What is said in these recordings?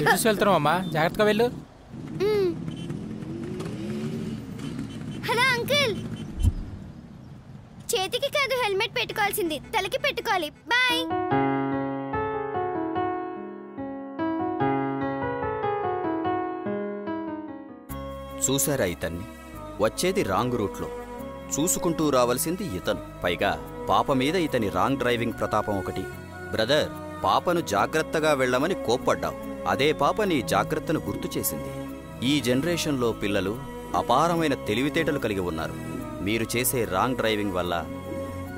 చూసి వెళ్తున్నామమ్మా, జాగ్రత్తగా వెళ్ళు. హలో అంకుల్, చేతికి కాదు హెల్మెట్ పెట్టుకోవాల్సింది, తలకి పెట్టుకోవాలి. బాయ్. చూసారా ఇతన్ని, వచ్చేది రాంగ్ రూట్లో, చూసుకుంటూ రావాల్సింది ఇతను. పైగా పాప మీద ఇతని రాంగ్ డ్రైవింగ్ ప్రతాపం ఒకటి. బ్రదర్, పాపను జాగ్రత్తగా వెళ్ళమని కోప్పడ్డావు, అదే పాప నీ జాగ్రత్తను గుర్తు చేసింది. ఈ జనరేషన్లో పిల్లలు అపారమైన తెలివితేటలు కలిగి ఉన్నారు. మీరు చేసే రాంగ్ డ్రైవింగ్ వల్ల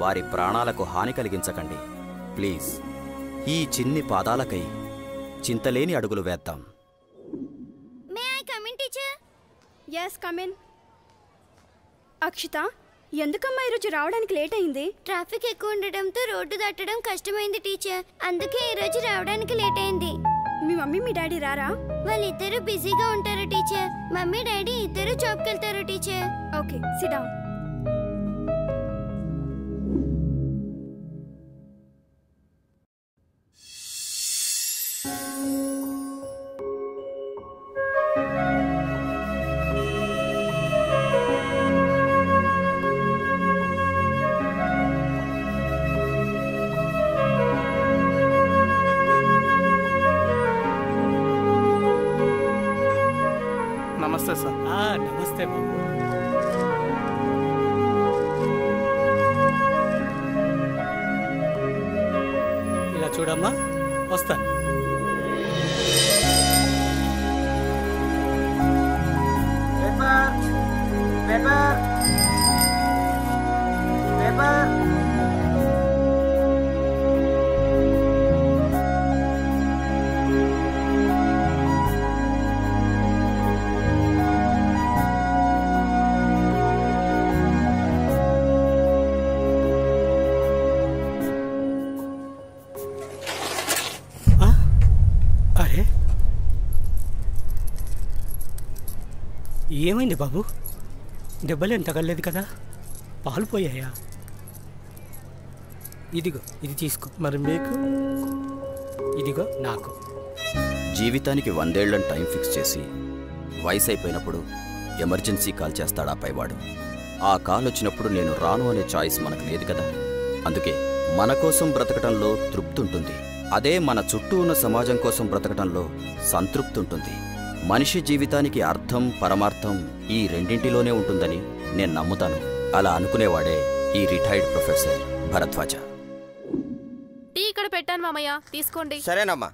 వారి ప్రాణాలకు హాని కలిగించకండి ప్లీజ్. ఈ చిన్ని పాదాలకై చింతలేని అడుగులు వేద్దాం. Yes, come in. అక్షిత, ఎందుకమ్మా ఈరోజు రావడానికి లేట్ అయింది? ట్రాఫిక్ ఎక్కువ ఉండడంతో రోడ్డు దాటడం కష్టమైంది టీచర్, అందుకే ఈరోజు రావడానికి లేట్ అయింది. మీ మమ్మీ మీ డాడీ రారా? వాళ్ళిద్దరూ బిజీగా ఉంటారు టీచర్, మమ్మీ డాడీ ఇద్దరు జాబ్కి వెళ్తారు టీచర్. Okay, SIT down. ఏమైంది బాబు, దెబ్బలేం తగలలేదు కదా? పాలు పోయాయా? ఇదిగో ఇది తీసుకో. మరి మీకు? ఇదిగో నాకు. జీవితానికి 100 ఏళ్లను టైం ఫిక్స్ చేసి వయసు అయిపోయినప్పుడు ఎమర్జెన్సీ కాల్ చేస్తాడా పైవాడు. ఆ కాల్ వచ్చినప్పుడు నేను రాను అనే చాయిస్ మనకు లేదు కదా. అందుకే మన కోసం బ్రతకటంలో తృప్తి ఉంటుంది, అదే మన చుట్టూ ఉన్న సమాజం కోసం బ్రతకటంలో సంతృప్తి ఉంటుంది. మనిషి జీవితానికి అర్థం, పరమార్థం ఈ రెండింటిలోనే ఉంటుందని నేను నమ్ముతాను. అలా అనుకునేవాడే ఈ రిటైర్డ్ ప్రొఫెసర్ భరద్వాజ. టీ ఇక్కడ పెట్టాను మామయ్య, తీసుకోండి. సరేనమ్మా.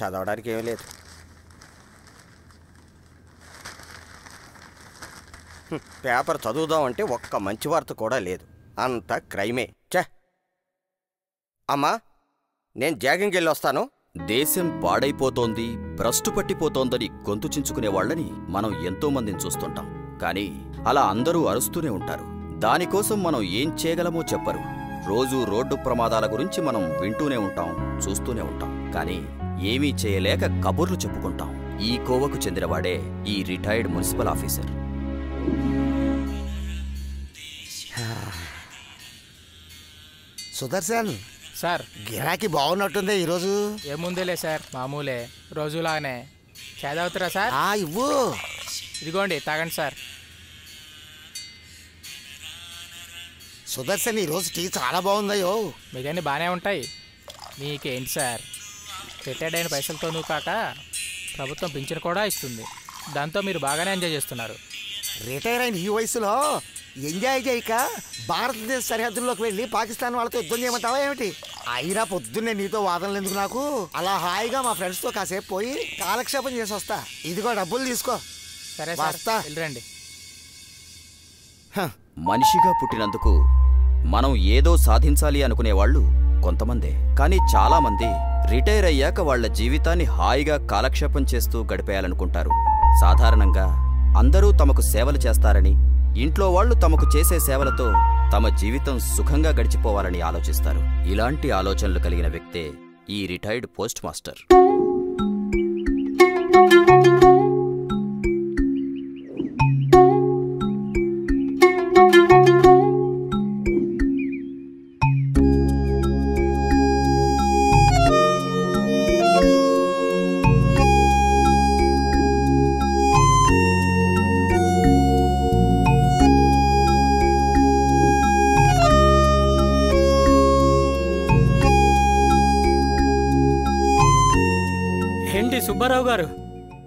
చదవడానికి ఏమీ లేదు. పేపర్ చదువుదామంటే ఒక్క మంచి వార్త కూడా లేదు, అంత క్రైమే. చ అమ్మా, నేను జాగింగ్కి వెళ్ళొస్తాను. దేశం పాడైపోతోంది, భ్రష్టు పట్టిపోతోందని గొంతు చించుకునే వాళ్ళని మనం ఎంతో మందిని చూస్తుంటాం. కానీ అలా అందరూ అరుస్తూనే ఉంటారు, దానికోసం మనం ఏం చేయగలమో చెప్పరు. రోజూ రోడ్డు ప్రమాదాల గురించి మనం వింటూనే ఉంటాం, చూస్తూనే ఉంటాం, కానీ ఏమీ చేయలేక కబుర్లు చెప్పుకుంటాం. ఈ కోవకు చెందినవాడే ఈ retired municipal officer. Sudarshan sir, గిరాకీ బాగున్నట్టుంది ఈరోజు. ఏముందిలే సార్, మామూలే, రోజులానే. చేదవుతారా సార్? ఇవ్వు, ఇదిగోండి, తాగండి సార్. సుదర్శన్, ఈరోజు టీ చాలా బాగుందయ్యో. మీకన్నీ బాగానే ఉంటాయి. మీకేంటి సార్, రిటైర్డ్ అయిన పైసలతోనూ కాక ప్రభుత్వం పింఛను కూడా ఇస్తుంది, దాంతో మీరు బాగానే ఎంజాయ్ చేస్తున్నారు. రిటైర్ అయిన ఈ వయసులో ఎంజాయ్ చేయక భారతదేశ సరిహద్దుల్లోకి వెళ్ళి పాకిస్తాన్ వాళ్ళతో యుద్ధం చేయమంటావా ఏమిటి? అయినా పొద్దున్నే నీతో వాదనలు ఎందుకు నాకు? అలా హాయిగా మా ఫ్రెండ్స్తో కాసేపు పోయి కాలక్షేపం చేసి వస్తా. ఇదిగో డబ్బులు తీసుకో. సరే వస్తా, రండి. మనిషిగా పుట్టినందుకు మనం ఏదో సాధించాలి అనుకునేవాళ్ళు కొంతమందే, కానీ చాలామంది రిటైర్ అయ్యాక వాళ్ళ జీవితాన్ని హాయిగా కాలక్షేపం చేస్తూ గడిపేయాలనుకుంటారు. సాధారణంగా అందరూ తమకు సేవలు చేస్తారని, ఇంట్లో వాళ్ళు తమకు చేసే సేవలతో తమ జీవితం సుఖంగా గడిచిపోవాలని ఆలోచిస్తారు. ఇలాంటి ఆలోచనలు కలిగిన వ్యక్తే ఈ రిటైర్డ్ పోస్ట్ మాస్టర్.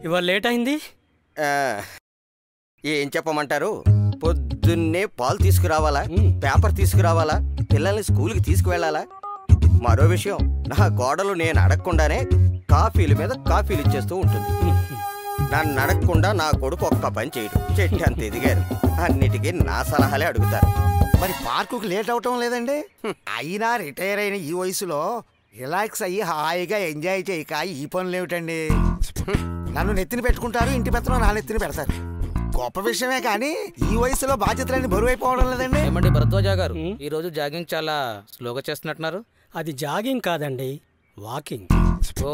ఇవాళ లేట్ అయింది. ఏం చెప్పమంటారు, పొద్దున్నే పాలు తీసుకురావాలా, పేపర్ తీసుకురావాలా, పిల్లల్ని స్కూల్కి తీసుకువెళ్ళాలా. మరో విషయం, నా గోడలు నేను అడగకుండానే కాఫీల మీద కాఫీలు ఇచ్చేస్తూ ఉంటుంది. నన్ను అడగకుండా నా కొడుకు ఒక్క పని చేయడు. చెట్టు అంత ఎదిగారు, అన్నిటికీ నా సలహాలే అడుగుతారు. మరి పార్కుకి లేట్ అవటం లేదండి? అయినా రిటైర్ అయిన ఈ వయసులో రిలాక్స్ అయ్యి హాయిగా ఎంజాయ్ చేయక ఈ పనులు ఏమిటండి. నన్ను నెత్తిని పెట్టుకుంటారు, ఇంటి పెత్తనం నా నెత్తిని పెడతారు. గొప్ప విషయమే కానీ ఈ వయసులో బాధ్యతలన్నీ బరువు అయిపోవడం లేదండి. ఏమండి భరద్వాజ గారు, ఈ రోజు జాగింగ్ చాలా స్లోగా చేస్తున్నట్టున్నారు. అది జాగింగ్ కాదండి, వాకింగ్. ఓ,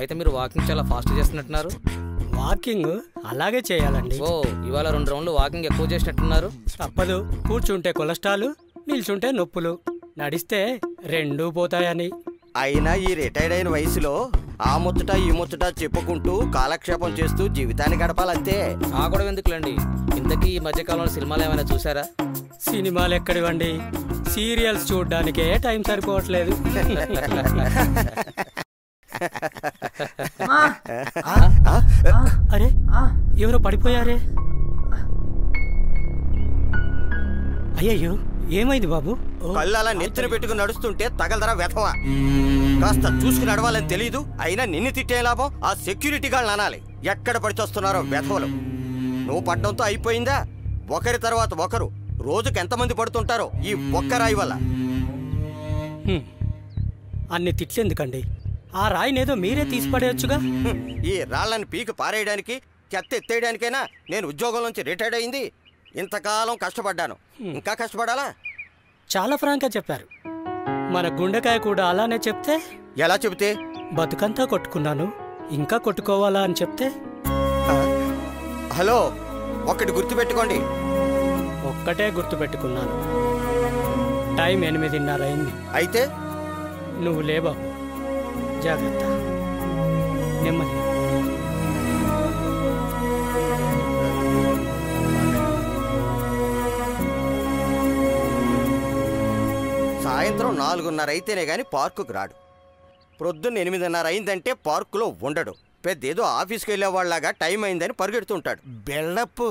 అయితే మీరు వాకింగ్ చాలా ఫాస్ట్ చేస్తున్నట్టున్నారు. వాకింగ్ అలాగే చేయాలండి. ఓ, ఇవాళ 2 రౌండ్లు వాకింగ్ ఎక్కువ చేసినట్టున్నారు. తప్పదు, కూర్చుంటే కొలెస్ట్రాల్, నిల్చుంటే నొప్పులు, నడిస్తే రెండూ పోతాయని. అయినా ఈ రిటైర్డ్ అయిన వయసులో ఆ ముచ్చట ఈ ముచ్చట చెప్పుకుంటూ కాలక్షేపం చేస్తూ జీవితాన్ని గడపాలంతే. ఆ గొడవ ఎందుకులండి? ఇంతకీ ఈ మధ్యకాలంలో సినిమాలు ఏమైనా చూసారా? సినిమాలు ఎక్కడివండి, సీరియల్స్ చూడ్డానికే టైం సరిపోవట్లేదు. అరే, ఎవరో పడిపోయారే. అయ్యయ్యో, ఏమైంది బాబు? కళ్ళు అలా నెత్తిన పెట్టుకుని నడుస్తుంటే తగలదరా వెధవా. కాస్త చూసుకుని నడవాలని తెలీదు. అయినా నిన్ను తిట్టే లాభం, ఆ సెక్యూరిటీ గార్డ్ని అనాలి. ఎక్కడ పడిచొస్తున్నారో వెధవలు. నువ్వు పడ్డంతో అయిపోయిందా? ఒకరి తర్వాత ఒకరు రోజుకు ఎంతమంది పడుతుంటారో ఈ ఒక్క రాయి వల్ల. అన్ని తిట్లేందుకండి, ఆ రాయినేదో మీరే తీసి పడేయచ్చుగా. ఈ రాళ్లను పీకి పారేయడానికి, చెత్త ఎత్తేయడానికైనా నేను ఉద్యోగం నుంచి రిటైర్డ్ అయింది. ఇంతకాలం కష్టపడ్డాను, ఇంకా కష్టపడాలా? చాలా ఫ్రాంక్గా చెప్పారు. మన గుండెకాయ కూడా అలానే చెప్తే ఎలా చెబితే, బతుకంతా కొట్టుకున్నాను ఇంకా కొట్టుకోవాలా అని చెప్తే. హలో, ఒక్కటి గుర్తుపెట్టుకోండి. ఒక్కటే గుర్తుపెట్టుకున్నాను. టైం 8:30 అయింది. అయితే నువ్వు లేవా? జాగ్రత్త, నెమ్మది. సాయంత్రం 4:30 అయితేనే కానీ పార్కుకు రాడు. ప్రొద్దున్న 8:30 అయిందంటే పార్కులో ఉండడు. పెద్ద ఏదో ఆఫీస్కి వెళ్ళేవాళ్ళగా టైం అయిందని పరిగెడుతుంటాడు. బిల్డప్.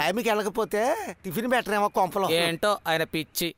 టైంకి వెళ్ళకపోతే టిఫిన్ పెట్టరేమో కొంపలో. ఏంటో ఆయన పిచ్చి.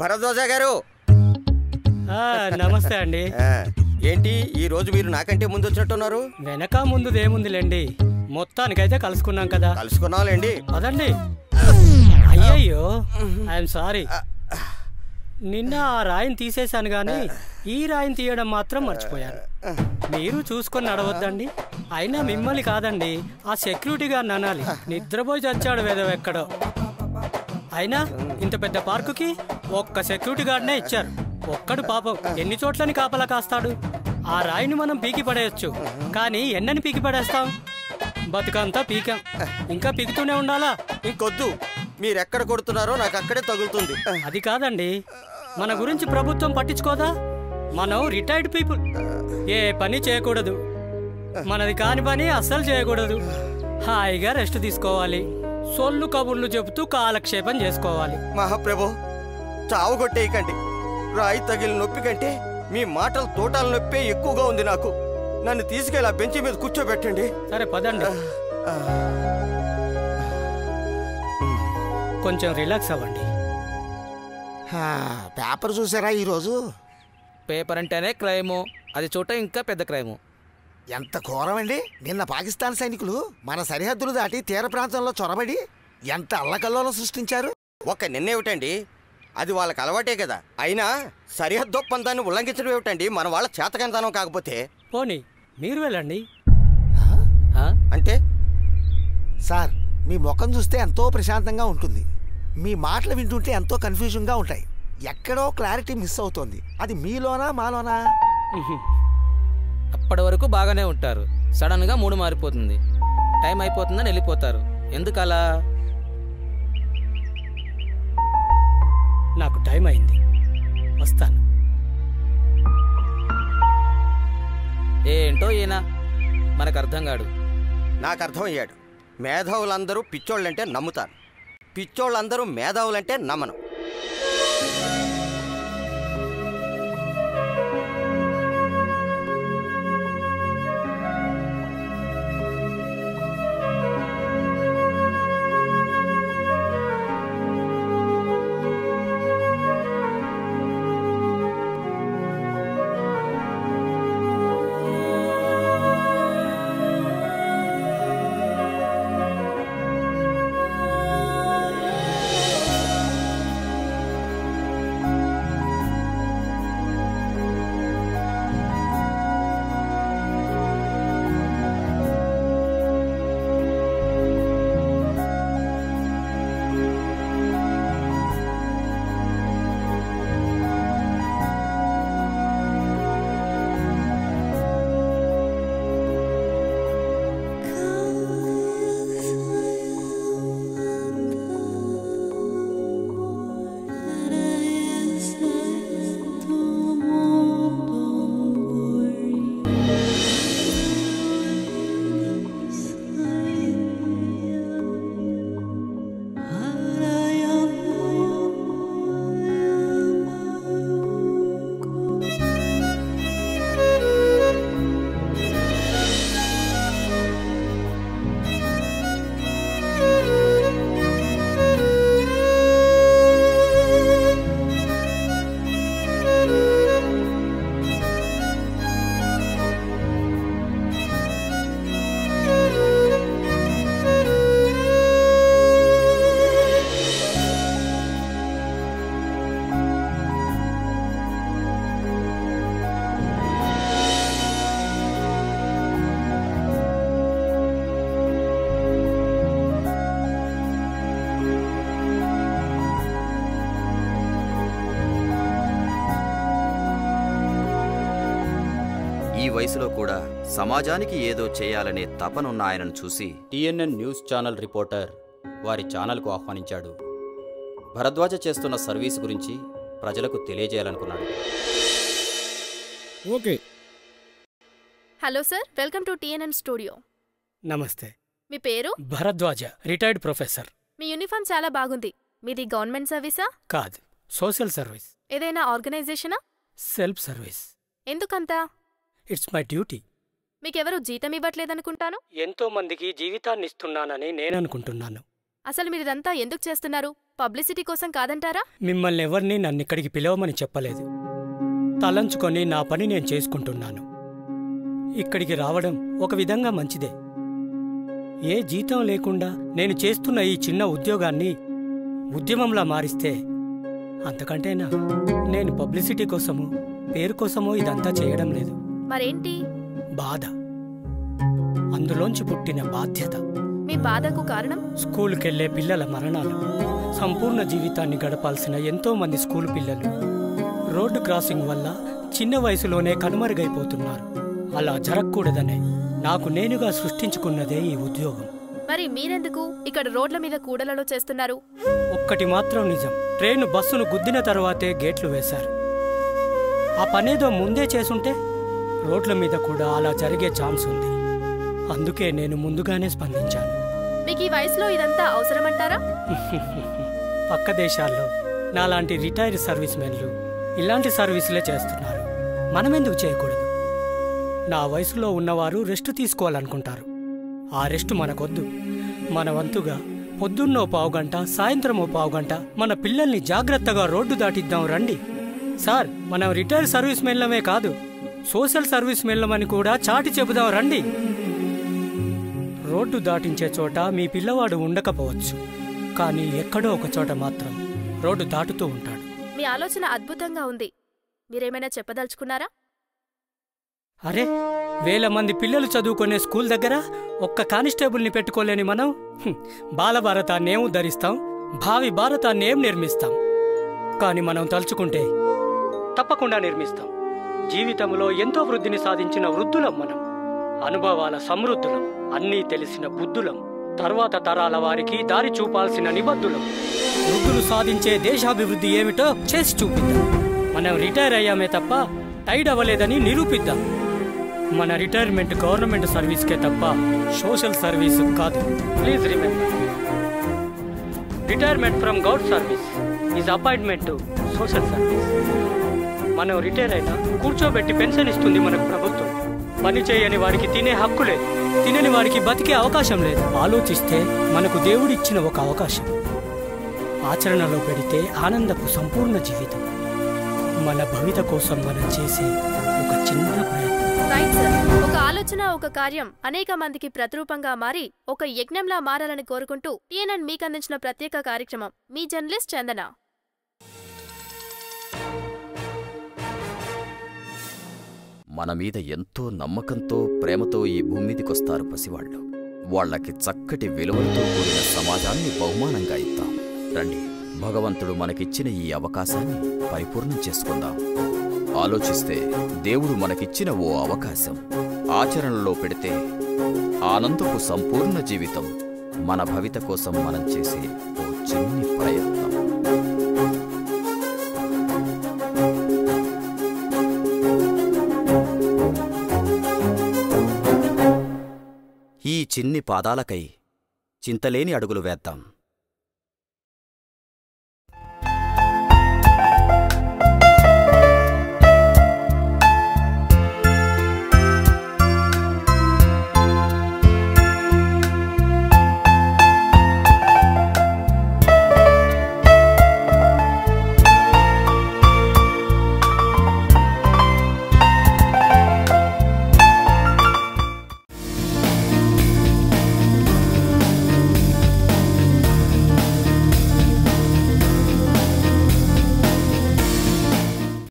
భరద్వాజ గారు నమస్తే అండి. ఏంటి ఈ రోజు మీరు నాకంటే ముందు వచ్చినట్టున్నారు? వెనక ముందుదేముందిలేండి, మొత్తానికైతే కలుసుకున్నాం కదా. కలుసుకున్నాంలేండి అదండి. అయ్యయ్యో, ఐఎమ్ సారీ. నిన్న ఆ రాయిని తీసేశాను కానీ ఈ రాయిని తీయడం మాత్రం మర్చిపోయాను. మీరు చూసుకొని నడవద్దండి. అయినా మిమ్మల్ని కాదండి, ఆ సెక్యూరిటీ గారిని అనాలి. నిద్రపోయి చచ్చాడు వేదం ఎక్కడో. అయినా ఇంత పెద్ద పార్కుకి ఒక్క సెక్యూరిటీ గార్డ్నే ఇచ్చారు. ఒక్కడు పాపం ఎన్ని చోట్లని కాపలా కాస్తాడు. ఆ రాయిని మనం పీకి పడేయచ్చు, కానీ ఎన్నని పీకి పడేస్తాం? బతుకంతా పీకాం, ఇంకా పీకుతూనే ఉండాలా? ఇంకొద్దు, మీరెక్కడ కొడుతున్నారో నాకు అక్కడే తగులుతుంది. అది కాదండి, మన గురించి ప్రభుత్వం పట్టించుకోదా? మనం రిటైర్డ్ పీపుల్, ఏ పని చేయకూడదు, మనది కాని పని అస్సలు చేయకూడదు. హాయిగా రెస్ట్ తీసుకోవాలి. సొల్లు కబుర్లు చెబుతూ కాలక్షేపం చేసుకోవాలి. మహాప్రభు, చావుగొట్టేయకండి. రాయి తగిలిన నొప్పి కంటే మీ మాటలు తోటాల నొప్పే ఎక్కువగా ఉంది నాకు. నన్ను తీసుకెళ్ళి బెంచి మీద కూర్చోబెట్టండి. సరే పదండి, కొంచెం రిలాక్స్ అవ్వండి. పేపర్ చూసారా ఈరోజు? పేపర్ అంటేనే క్రైము, అది చూట ఇంకా పెద్ద క్రైము. ఎంత ఘోరం అండి! నిన్న పాకిస్తాన్ సైనికులు మన సరిహద్దులు దాటి తీర ప్రాంతంలో చొరబడి ఎంత అల్లకల్లోలో సృష్టించారు. ఒక్క నిన్న ఏమిటండి, అది వాళ్ళకి అలవాటే కదా. అయినా సరిహద్దు ఒప్పందాన్ని ఉల్లంఘించడం ఏమిటండి మన వాళ్ళ చేతకంతనం కాకపోతే? పోనీ మీరు వెళ్ళండి. అంటే సార్, మీ ముఖం చూస్తే ఎంతో ప్రశాంతంగా ఉంటుంది, మీ మాటలు వింటుంటే ఎంతో కన్ఫ్యూజన్గా ఉంటాయి. ఎక్కడో క్లారిటీ మిస్ అవుతోంది, అది మీలోనా మాలోనా? అప్పటి వరకు బాగానే ఉంటారు, సడన్గా మూడు మారిపోతుంది, టైం అయిపోతుందని వెళ్ళిపోతారు. ఎందుకలా? నాకు టైం అయింది, వస్తాను. ఏంటో ఈయన మనకు అర్థం కాడు. నాకు అర్థమయ్యాడు, మేధావులందరూ పిచ్చోళ్ళంటే నమ్ముతారు, పిచ్చోళ్ళందరూ మేధావులంటే నమ్మను. వయసులో కూడా సమాజానికి ఏదో చేయాలనే తపనున్న ఆయనను చూసి టిఎన్ఎన్ న్యూస్ ఛానల్ రిపోర్టర్ వారి ఛానల్కు ఆహ్వానించాడు. భరద్వాజ చేస్తున్న సర్వీస్ గురించి ప్రజలకు తెలియజేయాలనుకున్నాడు. Okay. Hello sir, welcome to TNN studio. నమస్తే. మీ పేరు? Bharadwaja, retired professor. మీ యూనిఫామ్ చాలా బాగుంది. మీది గవర్నమెంట్ సర్వీసా? కాదు, సోషల్ సర్వీస్. ఏదైనా ఆర్గనైజేషనా? Self service. ఎందుకంతా? It's my duty. మీకెవరూ జీతం ఇవ్వట్లేదనుకుంటాను. ఎంతో మందికి జీవితాన్ని ఇస్తున్నానని నేను అనుకుంటున్నాను. అసలు మీరిదంతా ఎందుకు చేస్తున్నారు? పబ్లిసిటీ కోసం కాదంటారా? మిమ్మల్ని ఎవరిని నన్ను ఇక్కడికి పిలవమని చెప్పలేదు. తలంచుకొని నా పని నేను చేసుకుంటున్నాను. ఇక్కడికి రావడం ఒక విధంగా మంచిదే. ఏ జీతం లేకుండా నేను చేస్తున్న ఈ చిన్న ఉద్యోగాన్ని ఉద్యమంలా మారిస్తే అంతకంటేనా? నేను పబ్లిసిటీ కోసమో పేరు కోసమో ఇదంతా చేయడం లేదు. మరేంటి బాధ? అందులోంచి పుట్టిన బాధ్యత. మీ బాధకు కారణం? స్కూల్కెళ్లే పిల్లల మరణాలు. సంపూర్ణ జీవితాన్ని గడపాల్సిన ఎంతో మంది స్కూల్ పిల్లలు రోడ్డు క్రాసింగ్ వల్ల చిన్న వయసులోనే కనుమరుగైపోతున్నారు. అలా జరగకూడదనే నాకు నేనుగా సృష్టించుకున్నదే ఈ ఉద్యోగం. మరి మీరెందుకు ఇక్కడ రోడ్ల మీద కూడలలో చేస్తున్నారు? ఒక్కటి మాత్రం నిజం, ట్రైను బస్సును గుద్దిన తర్వాతే గేట్లు వేశారు. ఆ పనేదో ముందే చేసుంటే రోడ్ల మీద కూడా అలా జరిగే ఛాన్స్ ఉంది. అందుకే నేను ముందుగానే స్పందించాను. మీకు ఈ వయసులో ఇదంతా అవసరమంటారా? పక్క దేశాల్లో నాలాంటి రిటైర్డ్ సర్వీస్ మెన్లు ఇలాంటి సర్వీసులే చేస్తున్నారు. మనం ఎందుకు చేయకూడదు? నా వయసులో ఉన్నవారు రెస్ట్ తీసుకోవాలనుకుంటారు. ఆ రెస్ట్ మనకొద్దు. మన వంతుగా పొద్దున్నో పావు గంట, సాయంత్రమో పావు గంట మన పిల్లల్ని జాగ్రత్తగా రోడ్డు దాటిద్దాం రండి. సార్, మనం రిటైర్డ్ సర్వీస్ మెన్లమే కాదు, సోషల్ సర్వీస్ మెన్లమని కూడా చాటి చెబుదాం రండి. రోడ్డు దాటించే చోట మీ పిల్లవాడు ఉండకపోవచ్చు, కానీ ఎక్కడో ఒక చోట మాత్రం రోడ్డు దాటుతూ ఉంటాడు. మీ ఆలోచన అద్భుతంగా ఉంది. మీరేమైనా చెప్పదలుచుకున్నారా? అరే, 1000 మంది పిల్లలు చదువుకునే స్కూల్ దగ్గర ఒక్క కానిస్టేబుల్ని పెట్టుకోలేని మనం బాలభారతాన్నేం ధరిస్తాం, భావి భారతాన్నేం నిర్మిస్తాం. కానీ మనం తలుచుకుంటే తప్పకుండా నిర్మిస్తాం. జీవితంలో ఎంతో వృద్ధిని సాధించిన వృద్ధులం మనం, అనుభవాల సమృద్ధులం, అన్నీ తెలిసిన బుద్ధులం, తర్వాత తరాల వారికి దారి చూపాల్సిన నిబద్ధులం. వృద్ధులు సాధించే దేశాభివృద్ధి ఏమిటో చేసి చూపిద్దాం. మనం రిటైర్ అయ్యామే తప్ప టైడ్ అవ్వలేదని నిరూపిద్దాం. మన రిటైర్మెంట్ గవర్నమెంట్ సర్వీస్కే తప్ప సోషల్ సర్వీస్ కాదు. Please remember, retirement from government service is appointment to social service. మనం రిటైర్ అయినా కూర్చోబెట్టి పెన్షన్ ఇస్తుంది మనకు ప్రభుత్వం. పని చేయని వారికి తినే హక్కు లేదు, తినని వారికి బతికే అవకాశం లేదు. ఆలోచిస్తే మనకు దేవుడిచ్చిన ఒక అవకాశం, ఆచరణలో పెడితే ఆనందపు సంపూర్ణ జీవితం. మన భవిత కోసం మనం చేసే ఒక చిన్న ప్రయత్నం. ఒక ఆలోచన, ఒక కార్యం అనేక మందికి ప్రతిరూపంగా మారి ఒక యజ్ఞంలా మారాలని కోరుకుంటూ టీఎన్ఎన్ మీకు అందించిన ప్రత్యేక కార్యక్రమం. మీ జర్నలిస్ట్ చందన. మన మీద ఎంతో నమ్మకంతో, ప్రేమతో ఈ భూమి మీదకొస్తారు పసివాళ్ళు. వాళ్లకి చక్కటి విలువలతో కూడిన సమాజాన్ని బహుమానంగా ఇద్దాం రండి. భగవంతుడు మనకిచ్చిన ఈ అవకాశాన్ని పరిపూర్ణం చేసుకుందాం. ఆలోచిస్తే దేవుడు మనకిచ్చిన ఓ అవకాశం, ఆచరణలో పెడితే ఆనందపు సంపూర్ణ జీవితం. మన భవిత కోసం మనం చేసే ఓ చిన్న ప్రయత్నం. ఈ చిన్ని పాదాలకై చింతలేని అడుగులు వేద్దాం.